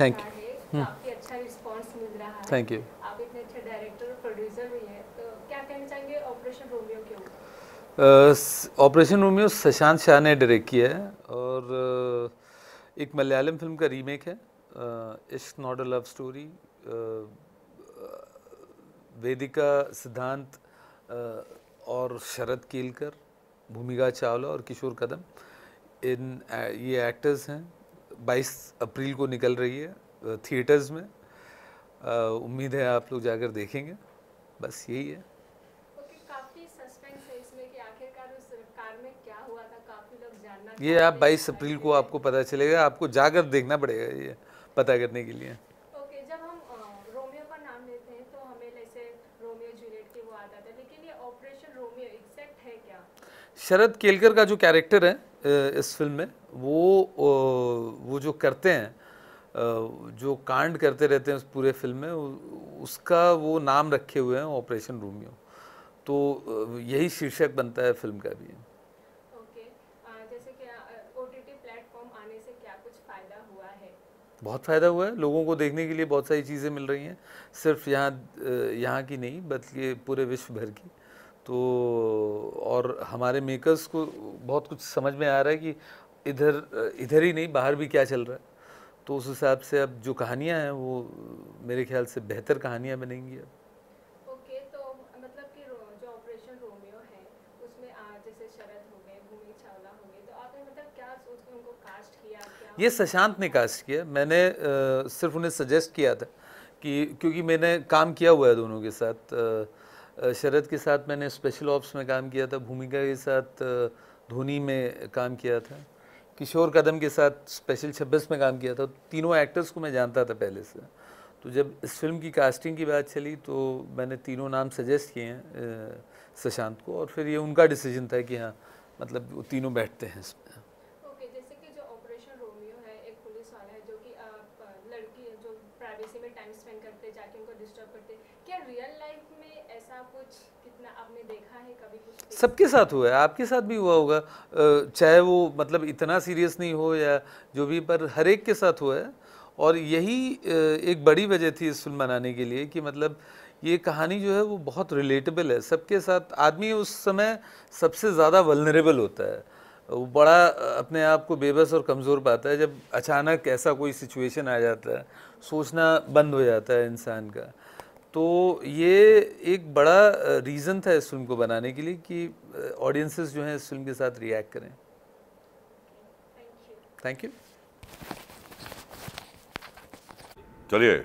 Thank you. काफी अच्छा response मिल रहा है। Thank you. आप इतने अच्छे डायरेक्टर प्रोड्यूसर भी हैं, तो क्या कहना चाहेंगे ऑपरेशन रोमियो के ऊपर? ऑपरेशन रोमियो शशांत शाह ने डायरेक्ट किया है और एक मलयालम फिल्म का रीमेक है, Ishq not a love story. Vedika, Siddhant और शरद केलकर, भूमिका चावला और किशोर कदम, इन ये एक्टर्स हैं। 22 अप्रैल को निकल रही है थिएटर्स में। उम्मीद है आप लोग जाकर देखेंगे। बस यही है। काफी सस्पेंस है इसमें कि आखिरकार उस कार में क्या हुआ था, काफी लोग जानना। ये आप 22 अप्रैल को आपको पता चलेगा, आपको जाकर देखना पड़ेगा ये पता करने के लिए। शरद केलकर का जो कैरेक्टर है इस फिल्म में, वो जो करते हैं, जो कांड करते रहते हैं उस पूरे फिल्म में, उसका वो नाम रखे हुए हैं ऑपरेशन रोमियो, तो यही शीर्षक बनता है फिल्म का भी। ओके, जैसे कि ओटीटी प्लेटफॉर्म आने से क्या कुछ फ़ायदा हुआ है? बहुत फ़ायदा हुआ है। लोगों को देखने के लिए बहुत सारी चीज़ें मिल रही हैं, सिर्फ यहाँ की नहीं बल्कि पूरे विश्व भर की। तो और हमारे मेकर्स को बहुत कुछ समझ में आ रहा है कि इधर ही नहीं बाहर भी क्या चल रहा है, तो उस हिसाब से अब जो कहानियाँ हैं वो मेरे ख्याल से बेहतर कहानियाँ बनेंगी अब। ओके, तो मतलब कि जो ऑपरेशन रोमियो है उसमें जैसे शरद हो गए, भूमिका चावला हो गए, तो आपने मतलब क्या उनको कास्ट किया? ये शशांत ने कास्ट किया। मैंने सिर्फ उन्हें सजेस्ट किया था कि क्योंकि मैंने काम किया हुआ है दोनों के साथ। शरद के साथ मैंने स्पेशल ऑप्स में काम किया था, भूमिका के साथ धोनी में काम किया था, किशोर कदम के साथ स्पेशल 26 में काम किया था। तीनों एक्टर्स को मैं जानता था पहले से। तो जब इस फिल्म की कास्टिंग की बात चली तो मैंने तीनों नाम सजेस्ट किए हैं शशांत को, और फिर ये उनका डिसीजन था कि हाँ मतलब वो तीनों बैठते हैं इसमें। ओके, जैसे कि जो ऑपरेशन रोमियो है, एक पुलिस वाला है जो कि लड़की जो प्राइवेसी में टाइम स्पेंड करते जाके उनको डिस्टर्ब करते, क्या रियल लाइफ कुछ कितना आपने देखा है कभी? कुछ सबके साथ हुआ है, आपके साथ भी हुआ होगा, चाहे वो मतलब इतना सीरियस नहीं हो या जो भी, पर हर एक के साथ हुआ है। और यही एक बड़ी वजह थी इस फिल्म बनाने के लिए कि मतलब ये कहानी जो है वो बहुत रिलेटेबल है सबके साथ। आदमी उस समय सबसे ज़्यादा वल्नरेबल होता है, वो बड़ा अपने आप को बेबस और कमज़ोर पाता है जब अचानक ऐसा कोई सिचुएशन आ जाता है, सोचना बंद हो जाता है इंसान का। तो ये एक बड़ा रीज़न था इस फिल्म को बनाने के लिए कि ऑडियंसेस जो हैं इस फिल्म के साथ रिएक्ट करें। Thank you. चलिए,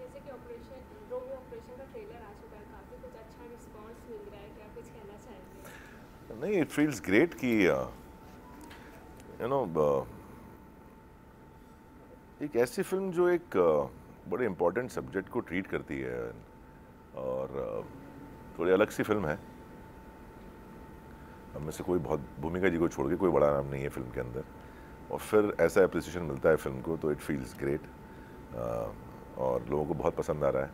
जैसे कि ऑपरेशन का ट्रेलर आ चुका है, काफी कुछ अच्छा रिस्पांस मिल रहा है, क्या कुछ कहना चाहेंगे? नहीं, इट फील्स ग्रेट कि यू नो एक ऐसी फिल्म जो एक बड़े इम्पॉर्टेंट सब्जेक्ट को ट्रीट करती है और थोड़ी अलग सी फिल्म है। हम में से कोई, बहुत भूमिका जी को छोड़ के कोई बड़ा नाम नहीं है फिल्म के अंदर, और फिर ऐसा एप्रिसिएशन मिलता है फिल्म को, तो इट फील्स ग्रेट। और लोगों को बहुत पसंद आ रहा है,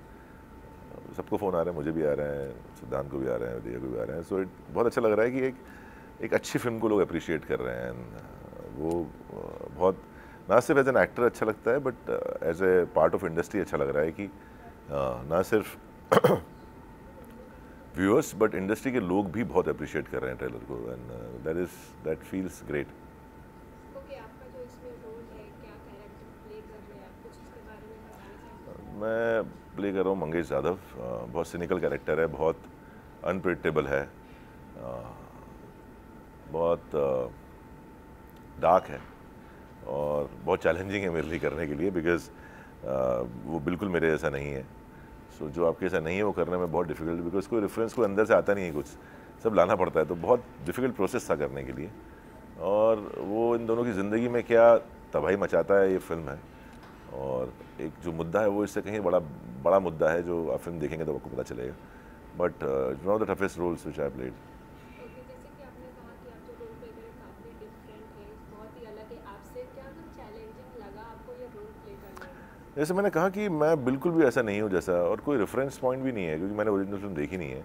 सबको फ़ोन आ रहे हैं, मुझे भी आ रहे हैं, सिद्धांत को भी आ रहे हैं, वेदिका को भी आ रहे हैं। सो इट बहुत अच्छा लग रहा है कि एक अच्छी फिल्म को लोग अप्रिशिएट कर रहे हैं। वो बहुत, ना सिर्फ एज एन एक्टर अच्छा लगता है but as a part of industry अच्छा लग रहा है कि ना सिर्फ व्यूअर्स बट इंडस्ट्री के लोग भी बहुत अप्रिशिएट कर रहे हैं ट्रेलर को, एंड दैट फील्स ग्रेट। मैं प्ले कर रहा हूँ मंगेश यादव। बहुत सिनिकल कैरेक्टर है, बहुत अनप्रेडिक्टेबल है, बहुत डार्क है और बहुत चैलेंजिंग है मेरे लिए करने के लिए, बिकॉज वो बिल्कुल मेरे जैसा नहीं है। सो जो आपके जैसा नहीं है वो करने में बहुत डिफिकल्ट, बिकॉज कोई रेफरेंस कोई अंदर से आता नहीं है, कुछ सब लाना पड़ता है, तो बहुत डिफिकल्ट प्रोसेस था करने के लिए। और वो इन दोनों की ज़िंदगी में क्या तबाही मचाता है ये फिल्म है, और एक जो मुद्दा है वो इससे कहीं बड़ा मुद्दा है, जो आप फिल्म देखेंगे तो आपको पता चलेगा। But one of the toughest roles which I played. जैसे मैंने कहा कि मैं बिल्कुल भी ऐसा नहीं हूँ जैसा, और कोई रेफरेंस पॉइंट भी नहीं है क्योंकि मैंने ओरिजिनल फिल्म देखी नहीं है,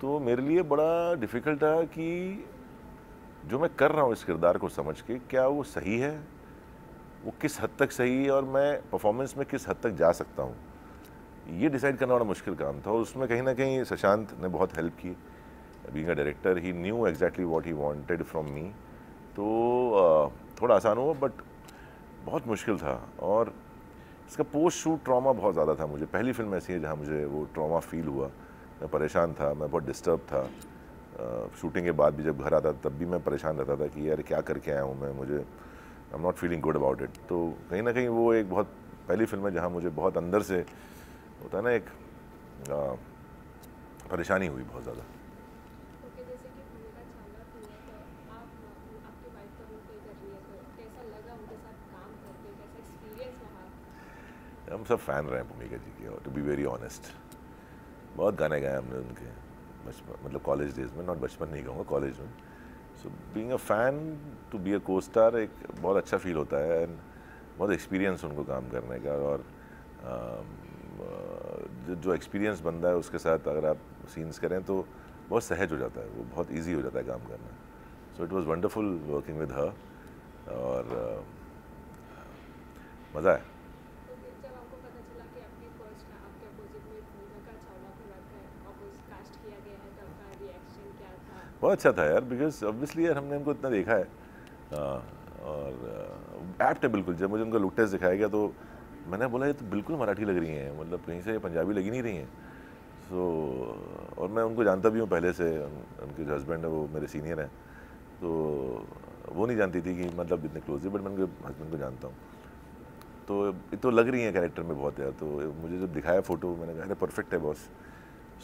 तो मेरे लिए बड़ा डिफ़िकल्ट था कि जो मैं कर रहा हूँ इस किरदार को समझ के, क्या वो सही है, वो किस हद तक सही है और मैं परफॉर्मेंस में किस हद तक जा सकता हूँ, ये डिसाइड करना बड़ा मुश्किल काम था। और उसमें कहीं ना कहीं शशांत ने बहुत हेल्प की। Being a director he knew exactly what he wanted from me, तो थोड़ा आसान हुआ बट बहुत मुश्किल था। और इसका पोस्ट शूट ट्रॉमा बहुत ज़्यादा था मुझे। पहली फिल्म ऐसी है जहाँ मुझे वो ट्रॉमा फील हुआ। मैं परेशान था, मैं बहुत डिस्टर्ब था। शूटिंग के बाद भी जब घर आता तब भी मैं परेशान रहता था कि यार क्या करके आया हूँ मैं, मुझे I am not feeling good about it. तो कहीं ना कहीं वो एक बहुत पहली फिल्म है जहाँ मुझे बहुत अंदर से होता है ना एक परेशानी हुई बहुत ज़्यादा। हम सब फ़ैन रहे हैं भूमिका जी के, और टू बी वेरी ऑनेस्ट बहुत गाने गाए हमने उनके बचपन, मतलब कॉलेज डेज में, नॉट बचपन नहीं कहूँगा, कॉलेज में। So being a fan to be a को स्टार एक बहुत अच्छा फील होता है एंड बहुत एक्सपीरियंस उनको काम करने का। और जो एक्सपीरियंस बंदा है उसके साथ अगर आप सीन्स करें तो बहुत सहज हो जाता है, वो बहुत ईजी हो जाता है काम करना। So it was wonderful working with her और मज़ा आया। बहुत अच्छा था यार, बिकॉज ऑब्वियसली यार हमने उनको इतना देखा है और एप्ट है बिल्कुल। जब मुझे उनका लुक टेस्ट दिखाया गया तो मैंने बोला ये तो बिल्कुल मराठी लग रही हैं, मतलब कहीं से पंजाबी लगी नहीं रही हैं। सो और मैं उनको जानता भी हूँ पहले से, उनके जो हस्बैंड है वो मेरे सीनियर हैं, तो वो नहीं जानती थी कि मतलब इतने क्लोज है, बट मैं उनके हस्बैंड को जानता हूँ। तो ये तो लग रही हैं कैरेक्टर में बहुत यार। तो मुझे जब दिखाया फ़ोटो मैंने कहा अरे परफेक्ट है boss.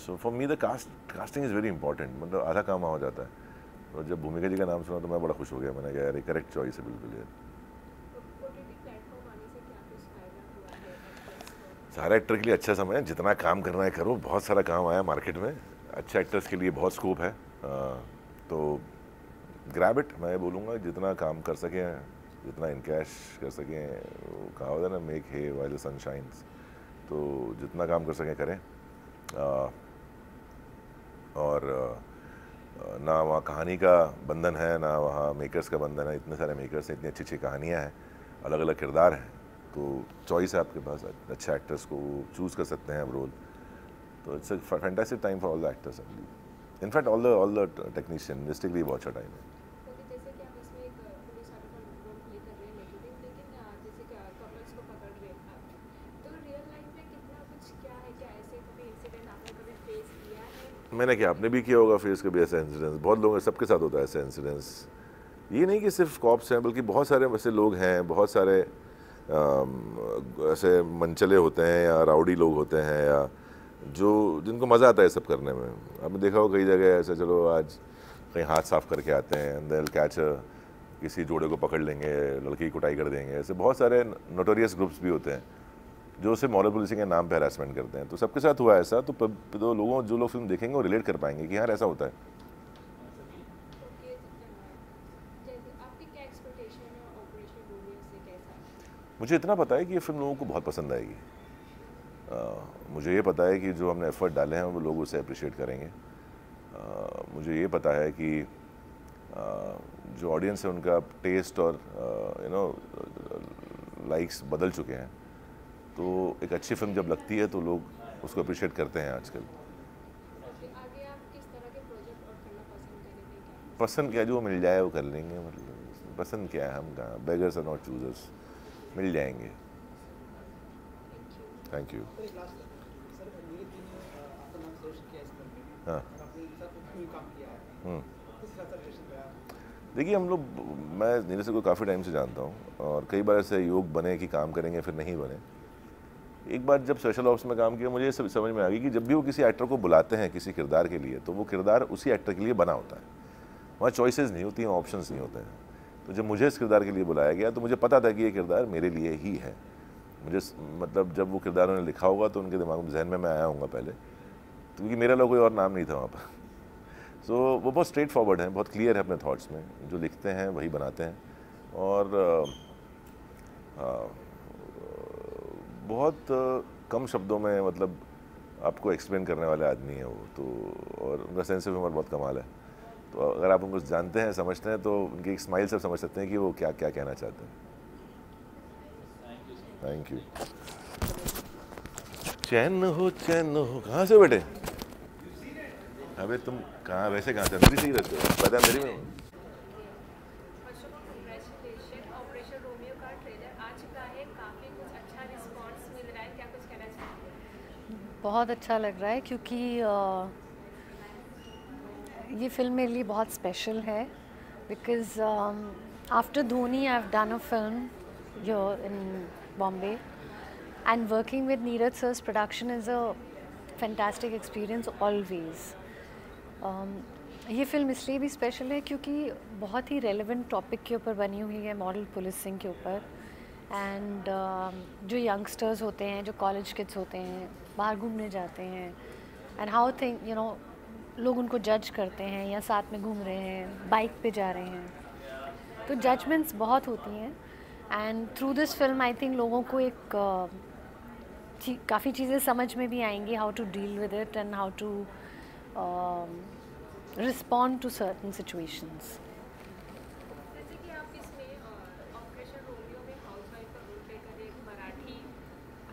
So for me the casting is very important, मतलब आधा काम हो जाता है। और जब भूमिका जी का नाम सुना तो मैं बड़ा खुश हो गया, मैंने कहा यार करेक्ट चॉइस है बिल्कुल यार। सारे एक्टर के लिए अच्छा समय है, जितना काम करना है करो, बहुत सारा काम आया मार्केट में, अच्छे एक्टर्स के लिए बहुत स्कोप है। तो ग्रैब इट, मैं बोलूँगा जितना काम कर सकें, जितना इनकैश कर सकें, कहा होता है ना make hay while the sun shines, तो जितना काम कर सकें करें। और ना वहाँ कहानी का बंधन है ना वहाँ मेकर्स का बंधन है, इतने सारे मेकर्स हैं, इतनी अच्छी अच्छी कहानियाँ हैं, अलग अलग किरदार हैं, तो चॉइस है आपके पास अच्छे एक्टर्स को, वो चूज़ कर सकते हैं अब रोल। तो it's a fantastic time for all the actors, in fact all the technician industry बहुत अच्छा टाइम है। मैंने क्या आपने भी किया होगा फेस कभी ऐसा इंसिडेंट्स, बहुत लोग सबके साथ होता है ऐसे इंसिडेंट्स। ये नहीं कि सिर्फ कॉप्स हैं बल्कि बहुत सारे ऐसे लोग हैं, बहुत सारे ऐसे मनचले होते हैं या राउडी लोग होते हैं या जो जिनको मज़ा आता है सब करने में। आपने देखा हो कई जगह ऐसे, चलो आज कहीं हाथ साफ करके आते हैं, देयर कैच किसी जोड़े को पकड़ लेंगे, लड़की की कुटाई कर देंगे, ऐसे बहुत सारे नोटोरियस ग्रुप्स भी होते हैं जो उसे मॉरल सिंह के नाम पर हरासमेंट करते हैं। तो सबके साथ हुआ ऐसा, तो लोगों जो लोग फिल्म देखेंगे वो रिलेट कर पाएंगे कि यार ऐसा होता है। मुझे इतना पता है कि ये फिल्म लोगों को बहुत पसंद आएगी। मुझे ये पता है कि जो हमने एफर्ट डाले हैं वो लोग उसे अप्रिशिएट करेंगे। मुझे ये पता है कि जो ऑडियंस है उनका टेस्ट और यू नो लाइक्स बदल चुके हैं, तो एक अच्छी फिल्म जब लगती है तो लोग उसको अप्रिशिएट करते हैं आजकल। आगे आप किस तरह के प्रोजेक्ट और करना पसंद करेंगे? पसंद क्या, जो मिल जाए वो कर लेंगे, मतलब पसंद क्या है, हम कहाँ बेगर्स आर नॉट चूजर्स, मिल जाएंगे। Thank you. हाँ देखिए हम लोग, मैं नीरज को काफ़ी टाइम से जानता हूँ और कई बार ऐसे योग बने कि काम करेंगे फिर नहीं बने। एक बार जब स्पेशल ऑप्स में काम किया मुझे ये समझ में आ गई कि जब भी वो किसी एक्टर को बुलाते हैं किसी किरदार के लिए तो वो किरदार उसी एक्टर के लिए बना होता है, वहाँ चॉइसेस नहीं होती हैं, ऑप्शंस नहीं होते हैं। तो जब मुझे इस किरदार के लिए बुलाया गया तो मुझे पता था कि ये किरदार मेरे लिए ही है। मुझे मतलब जब वो किरदार उन्होंने लिखा होगा तो उनके दिमाग में, जहन में मैं आया हूँगा पहले, क्योंकि मेरा लोग कोई और नाम नहीं था वहाँ पर। सो वो बहुत स्ट्रेट फॉरवर्ड हैं, बहुत क्लियर है अपने थाट्स में, जो लिखते हैं वही बनाते हैं और बहुत कम शब्दों में मतलब आपको एक्सप्लेन करने वाले आदमी है वो, तो और उनका सेंस ऑफ ह्यूमर बहुत कमाल है। तो अगर आप उनको जानते हैं, समझते हैं, तो उनकी एक स्माइल से समझ सकते हैं कि वो क्या क्या कहना चाहते हैं. Thank you. चैन हो कहाँ से बेटे? अबे तुम कहाँ वैसे कहाँ से मेरी रहते हो? पता है मेरी में ऑपरेशन रोमियो का ट्रेलर आ चुका है, काफी कुछ अच्छा रिस्पांस मिल रहा है, क्या कुछ कहना चाहते हैं? बहुत अच्छा लग रहा है क्योंकि ये फिल्म मेरे लिए बहुत स्पेशल है because after Dhoni I have done a film here in Bombay, and working with Neeraj sir's production is a fantastic experience always. ये फिल्म इसलिए भी स्पेशल है क्योंकि बहुत ही रेलेवेंट टॉपिक के ऊपर बनी हुई है, मॉडल पुलिसिंग के ऊपर. एंड जो यंगस्टर्स होते हैं, जो कॉलेज किड्स होते हैं, बाहर घूमने जाते हैं, and how thing you know लोग उनको जज करते हैं या साथ में घूम रहे हैं, बाइक पे जा रहे हैं, तो जजमेंट्स बहुत होती हैं. And through this film I think लोगों को एक काफ़ी चीज़ें समझ में भी आएंगी, how to deal with it and how to respond to certain situations. जैसे कि आप इसमें ऑपरेशन रोमियो में हाउसवाइफ का रोल प्ले कर रहे हैं, मराठी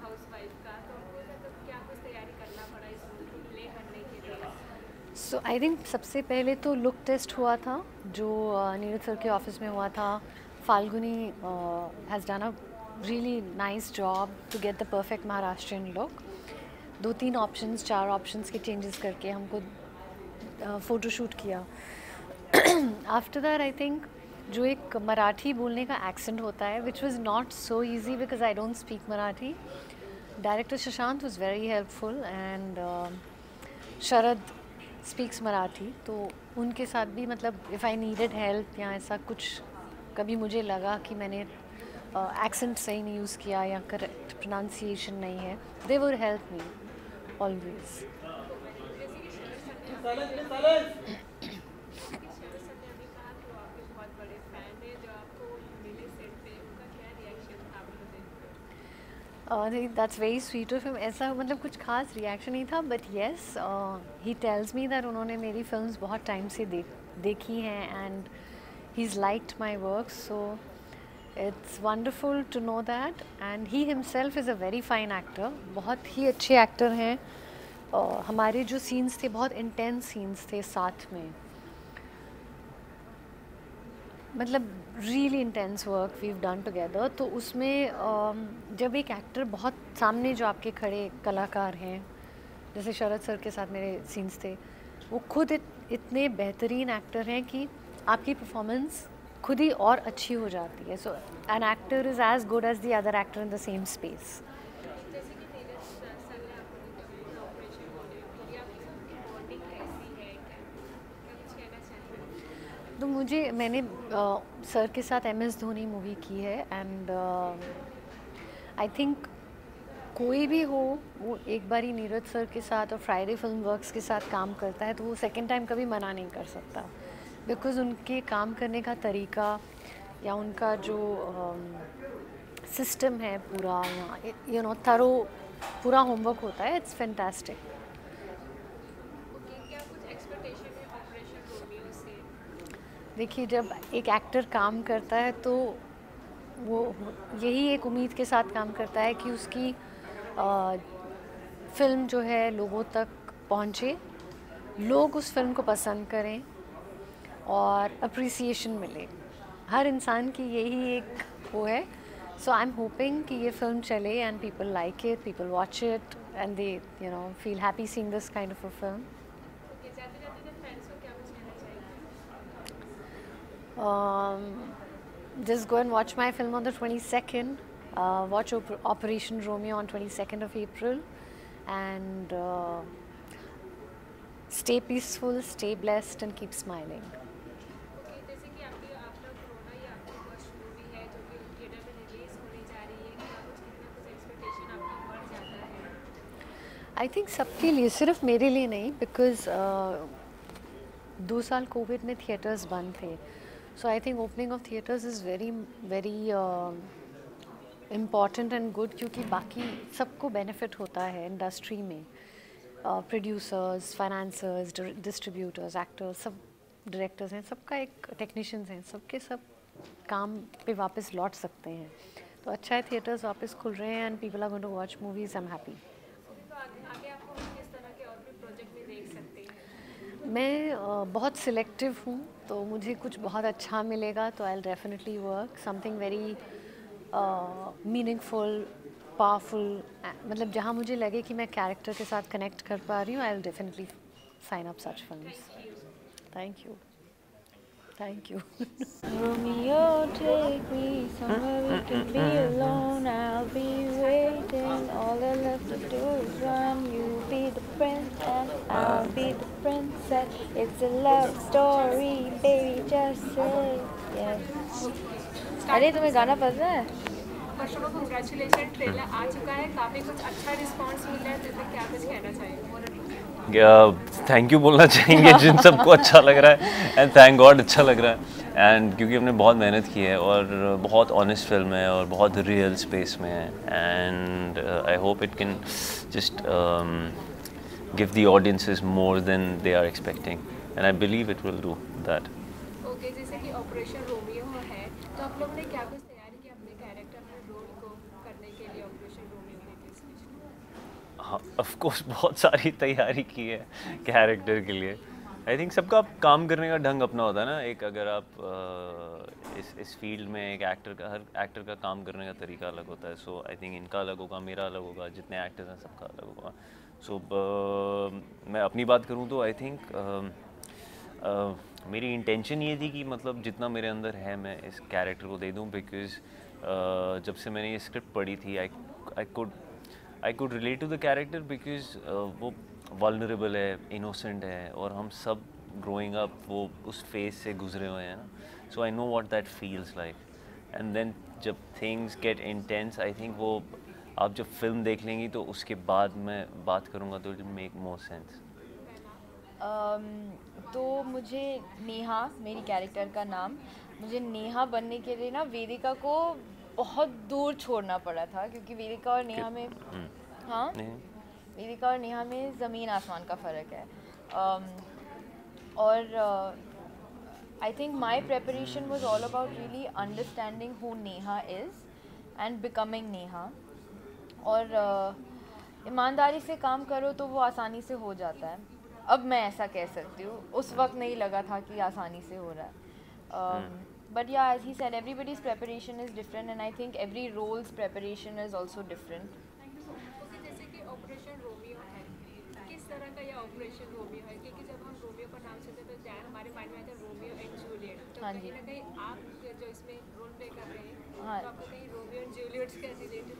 हाउसवाइफ का, तो आपको क्या कुछ तैयारी करना पड़ा इस रोल को प्ले करने के लिए? सो आई थिंक सबसे पहले तो लुक टेस्ट हुआ था जो नीरज सर के ऑफिस में हुआ था. Falguni has done a really nice job to get the perfect Maharashtrian look. 2-3 options, 4 options के changes करके हमको photo shoot किया. After that I think जो एक मराठी बोलने का accent होता है, which was not so easy because I don't speak Marathi. Director Shashanth was very helpful and Sharad speaks Marathi, तो उनके साथ भी मतलब if I needed help या ऐसा कुछ कभी मुझे लगा कि मैंने एक्सेंट सही नहीं यूज़ किया या करेक्ट प्रोनाउंसिएशन नहीं है, they would help me always. That's very sweet of him. ऐसा मतलब कुछ खास रिएक्शन नहीं था, but yes he tells me that उन्होंने मेरी फिल्म्स बहुत टाइम से देखी हैं and he's liked my work, so it's wonderful to know that. And he himself is a very fine actor, बहुत ही अच्छे एक्टर हैं. और हमारे जो scenes थे बहुत intense scenes थे, साथ में मतलब really intense work we've done together. तो उसमें जब एक एक्टर बहुत सामने जो आपके खड़े कलाकार हैं, जैसे शरद सर के साथ मेरे scenes थे, वो खुद इतने बेहतरीन एक्टर हैं कि आपकी परफॉर्मेंस खुद ही और अच्छी हो जाती है. So an actor is as good as the other actor in the same space. तो मुझे मैंने सर के साथ MS धोनी मूवी की है एंड आई थिंक कोई भी हो वो एक बार ही नीरज सर के साथ और फ्राइडे फिल्म वर्क्स के साथ काम करता है तो वो सेकेंड टाइम कभी मना नहीं कर सकता, बिकॉज उनके काम करने का तरीका या उनका जो सिस्टम है पूरा, या यू नो थरो पूरा होमवर्क होता है. It's fantastic. क्या कुछ एक्सपेक्टेशन है ऑपरेशन रोमियो से? देखिए, जब एक एक्टर काम करता है तो वो यही एक उम्मीद के साथ काम करता है कि उसकी फिल्म जो है लोगों तक पहुंचे, लोग उस फिल्म को पसंद करें और अप्रिसिएशन मिले. हर इंसान की यही एक वो है. सो आई एम होपिंग कि ये फिल्म चले and people like it, people watch it and they you know feel happy seeing this kind of a film. Just go and watch my film on the 22nd. Watch Operation Romeo on 22nd of April and stay peaceful, stay blessed and keep smiling. I think सबके लिए, सिर्फ मेरे लिए नहीं, because 2 साल Covid में theatres बंद थे. So I think opening of theatres is very important and good, क्योंकि बाकी सबको बेनिफिट होता है इंडस्ट्री में. प्रोड्यूसर्स, फाइनेंसर्स, डिस्ट्रीब्यूटर्स, एक्टर्स, सब डायरेक्टर्स हैं, सबका एक टेक्नीशियंस हैं, सबके सब काम पे वापस लौट सकते हैं. तो अच्छा है थिएटर्स वापस खुल रहे हैं and people are going to watch movies. I am happy. मैं बहुत सिलेक्टिव हूँ, तो मुझे कुछ बहुत अच्छा मिलेगा तो I will definitely work something very meaningful, powerful. मतलब जहाँ मुझे लगे कि मैं कैरेक्टर के साथ कनेक्ट कर पा रही हूँ, I will definitely sign up such films. Thank you, thank you. Romeo, take me somewhere we can be alone. I'll be waiting. All I love to do is run. You be the prince and I'll be the princess. It's a love story, baby. Just say yes. अरे तुम्हें गाना पसंद है? First of all congratulation, trailer आ चुका है, काफी कुछ अच्छा रिस्पांस मिल रहा है. तो क्या कुछ कहना चाहिए? थैंक यू बोलना चाहेंगे जिन सबको अच्छा लग रहा है, एंड थैंक गॉड अच्छा लग रहा है. एंड क्योंकि हमने बहुत मेहनत की है और बहुत ऑनेस्ट फिल्म है और बहुत रियल स्पेस में है, and I hope it can just give the audiences more than they are expecting, and I believe it will do that. Okay, जैसे कि ऑपरेशन रोमियो है, तो आप लोगों ने क्या कुछ तैयारी किया अपने कैरेक्टर में रोल को करने के लिए ऑपरेशन रोमियो के लिए? हाँ, ऑफ कोर्स बहुत सारी तैयारी की है कैरेक्टर के लिए. आई थिंक सबका काम करने का ढंग अपना होता है ना. एक अगर आप इस फील्ड में एक एक्टर का, हर एक्टर का काम करने का तरीका अलग होता है. सो आई थिंक इनका अलग होगा, मेरा अलग होगा, जितने एक्टर्स हैं सबका अलग होगा. सो मैं अपनी बात करूं तो आई थिंक मेरी इंटेंशन ये थी कि मतलब जितना मेरे अंदर है मैं इस कैरेक्टर को दे दूं, बिकॉज जब से मैंने ये स्क्रिप्ट पढ़ी थी I could relate to the character, because वो वल्नरेबल है, इनोसेंट है, और हम सब ग्रोइंग अप वो उस फेज से गुजरे हुए हैं ना. So I know what that feels like. And then जब things get intense, I think वो आप जब फिल्म देख लेंगी तो उसके बाद मैं बात करूँगा तो इट मेक मोर सेंस. तो मुझे नेहा, मेरी कैरेक्टर का नाम, मुझे नेहा बनने के लिए ना वेदिका को बहुत दूर छोड़ना पड़ा था, क्योंकि वेदिका और नेहा में वेदिका और नेहा में ज़मीन आसमान का फ़र्क है. और I think my preparation was all about really understanding who Neha is and becoming Neha. और ईमानदारी से काम करो तो वो आसानी से हो जाता है. अब मैं ऐसा कह सकती हूँ, उस वक्त नहीं लगा था कि आसानी से हो रहा है. But yeah, as he said, everybody's preparation is different, and I think every role's preparation is also different. Thank you so much. तो जैसे कि ऑपरेशन रोमियो है, किस तरह का ये ऑपरेशन रोमियो है? क्योंकि जब हम रोमियो का नाम सुनते हैं तो हमारे माइंड में आता है रोमियो एंड जूलियट. तो कहीं ना कहीं आप जो इसमें रोल प्ले कर रहे हैं, तो आपको कहीं रोमियो एंड जूलियट का रिलेशन?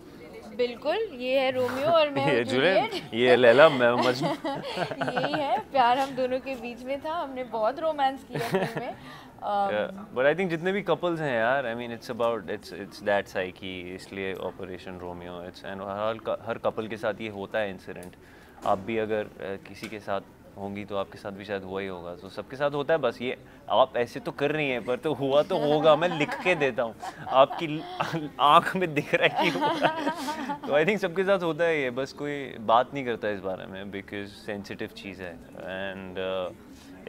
बिल्कुल, ये है रोमियो और मैं जूलियट, ये लैला मैं मजनू, यही है प्यार हम दोनों के बीच में था. हमने बहुत रोमांस किया फिल्म में. बट आई थिंक जितने भी कपल्स हैं यार, I mean it's about it's that psyche, इसलिए ऑपरेशन रोमियो. इट्स एंड हर कपल के साथ ये होता है इंसिडेंट. आप भी अगर किसी के साथ होंगी तो आपके साथ भी शायद हुआ ही होगा. तो सबके साथ होता है. बस ये आप ऐसे तो कर रही हैं, पर तो हुआ तो होगा. मैं लिख के देता हूँ, आपकी आँख में दिख रहा है कि. तो आई थिंक सबके साथ होता है ये, बस कोई बात नहीं करता इस बारे में, बिकॉज सेंसिटिव चीज़ है. एंड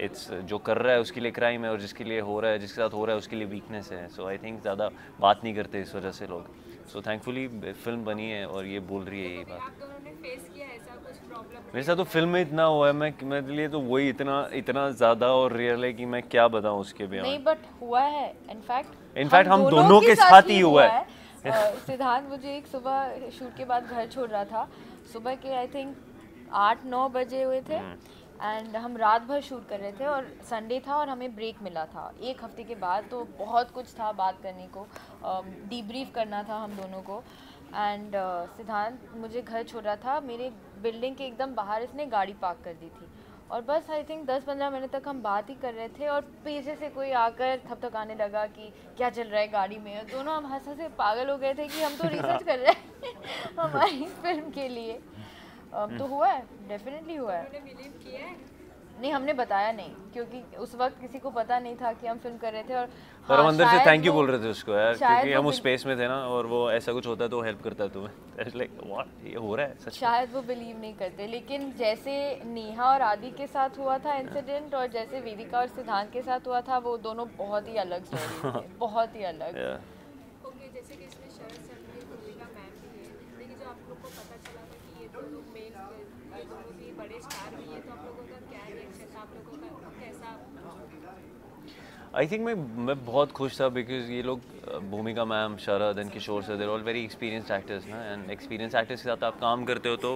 इट्स जो कर रहा है उसके लिए क्राइम है, और जिसके लिए हो रहा है, जिसके साथ हो रहा है, उसके लिए वीकनेस है. सो आई थिंक ज़्यादा बात नहीं करते इस वजह से लोग. सो थैंकफुली फिल्म बनी है और ये बोल रही है यही बात. मेरे साथ तो फिल्म में इतना हुआ है, मैं मेरे लिए तो वही इतना ज़्यादा और रियल है कि मैं क्या बताऊँ उसके बयान. नहीं, बट हुआ है. इनफैक्ट हम दोनों के साथ ही हुआ है. सिद्धांत मुझे एक सुबह शूट के बाद घर छोड़ रहा था. सुबह के आई थिंक 8-9 बजे हुए थे, एंड हम रात भर शूट कर रहे थे, और संडे था और हमें ब्रेक मिला था एक हफ्ते के बाद. तो बहुत कुछ था बात करने को, डीब्रीफ करना था हम दोनों को. एंड सिद्धांत मुझे घर छोड़ रहा था. मेरे बिल्डिंग के एकदम बाहर इसने गाड़ी पार्क कर दी थी, और बस आई थिंक 10-15 मिनट तक हम बात ही कर रहे थे, और पीछे से कोई आकर थपथपाने लगा कि क्या चल रहा है गाड़ी में. दोनों हम हंस हंसे पागल हो गए थे कि हम तो रिसर्च कर रहे हैं हमारी फिल्म के लिए. तो हुआ है, डेफिनेटली हुआ है. नहीं, हमने बताया नहीं क्योंकि उस वक्त किसी को पता नहीं था कि हम फिल्म कर रहे थे। और हाँ, हम अंदर से थैंक यू बोल रहे थे उसको यार, क्योंकि हम उस स्पेस में थे ना, और वो ऐसा कुछ होता तो हेल्प करता तुम्हें। लाइक व्हाट ये हो रहा है सच? शायद वो बिलीव नहीं करते, लेकिन जैसे नेहा और आदि के साथ हुआ था इंसिडेंट और जैसे वेदिका और सिद्धांत के साथ हुआ था, वो दोनों बहुत ही अलग स्टोरी थे, बहुत ही अलग। ओके, जैसे कि इसमें शरद सर की भूमिका मैम की है, लेकिन जो आप लोग को पता चला था कि ये दोनों मेन दोनों भी बड़े स्टार भी हैं, तो आप लोगों का क्या रिएक्शन था, आप लोगों का कैसा? आई थिंक मैं बहुत खुश था बिकॉज ये लोग Bhumika ma'am, Sharad and Kishore sir, they're all very experienced actors ना, एंड एक्सपीरियंस एक्टर्स के साथ आप काम करते हो तो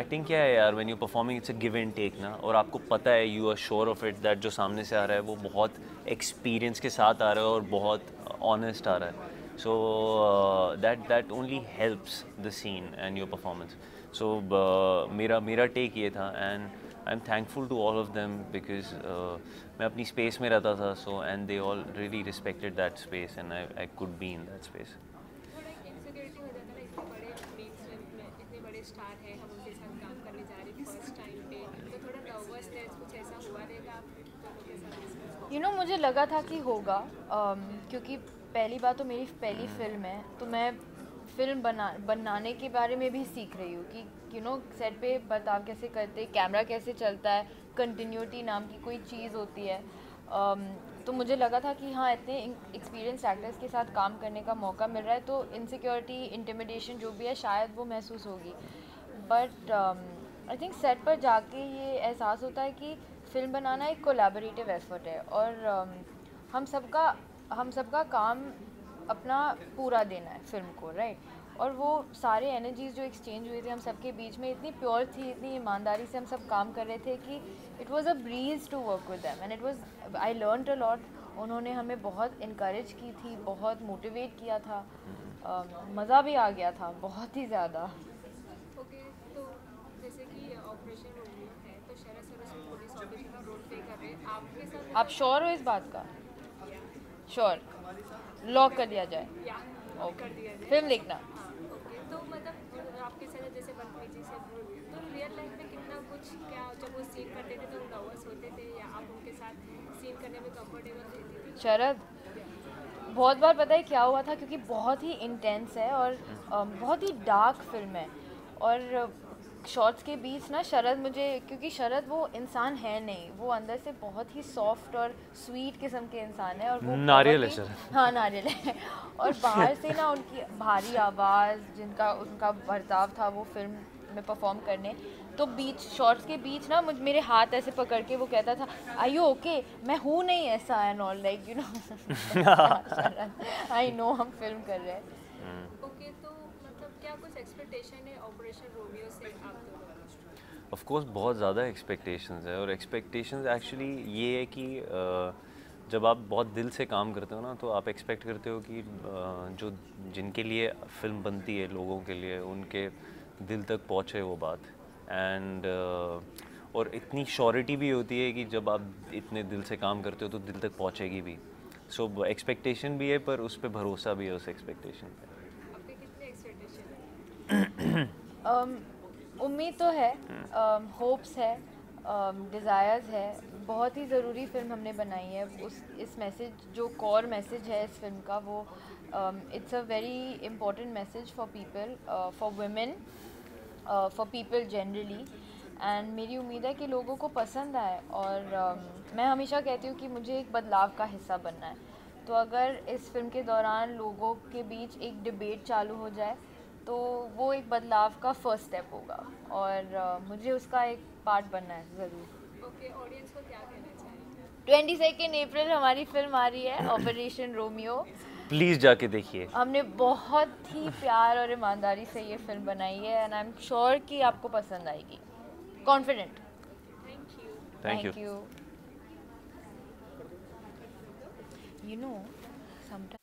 एक्टिंग क्या है यार, when you performing it's a give and take ना, और आपको पता है you are sure of it that जो सामने से आ रहा है वो बहुत एक्सपीरियंस के साथ आ रहा है और बहुत ऑनेस्ट आ रहा है। So that only helps the scene and your performance. So मेरा टेक ये था and I am thankful to all of them because मैं अपनी स्पेस में रहता था, so and they all really respected that space and I could be in that space. Star है, हम उनके साथ काम करने जा रहे हैं फर्स्ट टाइम पे, तो थोड़ा नर्वसनेस कुछ ऐसा हुआ रहेगा आप? यू नो, मुझे लगा था कि होगा क्योंकि पहली बार तो मेरी पहली फिल्म है, तो मैं फिल्म बनाने के बारे में भी सीख रही हूँ कि यू नो सेट पे बर्ताव कैसे करते, कैमरा कैसे चलता है, कंटिन्यूटी नाम की कोई चीज़ होती है। तो मुझे लगा था कि हाँ, इतने एक्सपीरियंस एक्टर्स के साथ काम करने का मौका मिल रहा है तो इनसिक्योरिटी, इंटिमिडेशन जो भी है शायद वो महसूस होगी, बट आई थिंक सेट पर जाके ये एहसास होता है कि फिल्म बनाना एक कोलैबोरेटिव एफर्ट है और हम सबका काम अपना पूरा देना है फिल्म को, राइट? और वो सारे एनर्जीज़ जो एक्सचेंज हुए थे हम सबके बीच में इतनी प्योर थी, इतनी ईमानदारी से हम सब काम कर रहे थे कि it was a breeze to work with them and it was I learned a lot. उन्होंने हमें बहुत इनकरेज की थी, बहुत मोटिवेट किया था, मज़ा भी आ गया था बहुत ही ज़्यादा। ओके, तो जैसे कि ऑपरेशन रोमियो है, तो शरद सर उसमें पुलिस ऑफिसर का रोल प्ले कर रहे हैं, आपके साथ आप श्योर हो इस बात का? श्योर, लॉक कर दिया जाए? ओके, फिल्म देखना। तो मतलब आपके साथ जैसे बनप्रीत जी से, तो रियल लाइफ में कितना कुछ, क्या जब वो सीन करते थे तो नर्वस होते थे या आप उनके साथ सीन करने में कंफर्टेबल रहती थी? शरद बहुत बार पता है क्या हुआ था, क्योंकि बहुत ही इंटेंस है और बहुत ही डार्क फिल्म है और शॉट्स के बीच ना शरद मुझे, क्योंकि शरद वो इंसान है नहीं, वो अंदर से बहुत ही सॉफ्ट और स्वीट किस्म के इंसान है और वो नारियल है शरद। हाँ, नारियल है। और बाहर से ना उनकी भारी आवाज़, जिनका उनका बर्ताव था वो फिल्म में परफॉर्म करने, तो बीच शॉट्स के बीच ना मुझ मेरे हाथ ऐसे पकड़ के वो कहता था आई यू ओके, मैं हूँ नहीं ऐसा and all, like you know I know हम फिल्म कर रहे हैं। कुछ एक्सपेक्टेशन है ऑपरेशन रोमियो से आप दोनों? ऑफ कोर्स बहुत ज़्यादा एक्सपेक्टेशंस है, और एक्सपेक्टेशंस एक्चुअली ये है कि जब आप बहुत दिल से काम करते हो ना, तो आप एक्सपेक्ट करते हो कि जो जिनके लिए फिल्म बनती है, लोगों के लिए, उनके दिल तक पहुँचे वो बात, एंड और इतनी श्योरिटी भी होती है कि जब आप इतने दिल से काम करते हो तो दिल तक पहुँचेगी भी। सो एक्सपेक्टेशन भी है पर उस पर भरोसा भी है, उस एक्सपेक्टेशन पर। उम्मीद तो है, होप्स है, डिज़ायर्स है। बहुत ही ज़रूरी फिल्म हमने बनाई है, उस इस मैसेज, जो कोर मैसेज है इस फिल्म का, वो it's a very important message for people, for women, for people generally, and मेरी उम्मीद है कि लोगों को पसंद आए। और मैं हमेशा कहती हूँ कि मुझे एक बदलाव का हिस्सा बनना है, तो अगर इस फिल्म के दौरान लोगों के बीच एक डिबेट चालू हो जाए तो वो एक बदलाव का फर्स्ट स्टेप होगा और मुझे उसका एक पार्ट बनना है ज़रूर। ओके, ऑडियंस को क्या कहना चाहिए? 22 अप्रैल हमारी फिल्म आ रही है ऑपरेशन रोमियो, प्लीज़ जाके देखिए। हमने बहुत ही प्यार और ईमानदारी से ये फिल्म बनाई है एंड आई एम श्योर कि आपको पसंद आएगी, कॉन्फिडेंट। Thank you.